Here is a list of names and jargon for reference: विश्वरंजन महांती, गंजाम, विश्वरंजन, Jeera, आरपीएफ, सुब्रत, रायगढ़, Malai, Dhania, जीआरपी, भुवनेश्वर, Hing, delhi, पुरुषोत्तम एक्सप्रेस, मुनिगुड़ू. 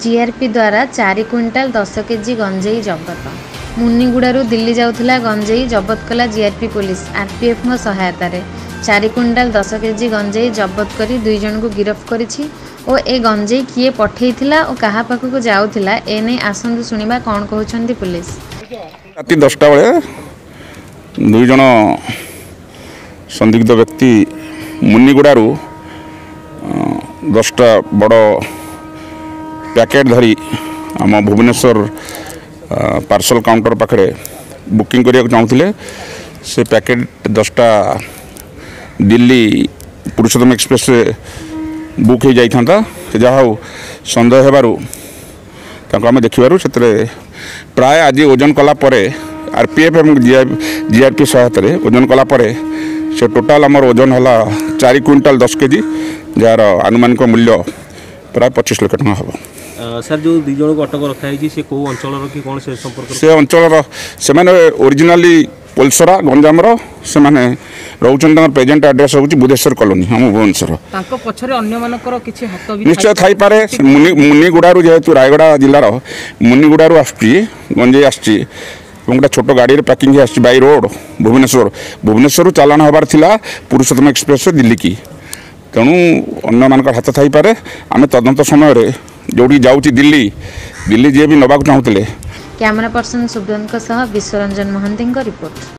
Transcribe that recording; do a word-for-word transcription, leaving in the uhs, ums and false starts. जीआरपी द्वारा चारि क्विंटाल दस केजी गंजेई जबत। मुनिगुड़ू दिल्ली जाऊला गंजेई जबत कला जीआरपी पुलिस आरपीएफ सहायत रे चारि क्विंटाल दस केजी गंजेई जबत कर दुईजन को गिरफ कर गंजेई किए पठई और क्या पाखक जाऊला एने आसतु शुणा कौन कहते पुलिस। रात दसटा बेले दुईज संदिग्ध व्यक्ति मुनिगुड़ू दसटा बड़ पैकेट धरी आम भुवनेश्वर पार्सल काउंटर पाखे बुकिंग करने को चाहूँले। से पैकेट दसटा दिल्ली पुरुषोत्तम एक्सप्रेस बुक हो जाता जहाँ सन्देह होबार देखिबारु प्राय आज ओजन कलापर आरपीएफ एवं जीआरपी सहायतार ओजन कलापर से टोटाल आमर ओजन है चारि क्विंटाल दस केजी जार आनुमानिक मूल्य प्राय पचीस लाख टका हम। सर जो दी जन को अटक रखाई से कौ अंचल कि कौन से संपर्क से अंचल से मैंने ओरिजिनाली पोलसरा गंजाम से मैंने रोचर प्रेजेंट आड्रेस हूँ भुवनेश्वर कॉलोनी हम भुवनेश्वर निश्चय थपे मुनिगुड़ू जेहेतु रायगढ़ जिलार मुनिगुड़ू गंजेई आसची गोटे छोट गाड़ी पैकिंग आसची बाय रोड भुवनेश्वर भुवनेश्वर चालाण हबार थिला पुरुषोत्तम एक्सप्रेस दिल्ली की तेणु अन्न मान हाथ थपे आम तदंत समय जो जाऊँगी दिल्ली दिल्ली जी भी नवाक चाहूँले। Camera person सुब्रत, विश्वरंजन महांती report.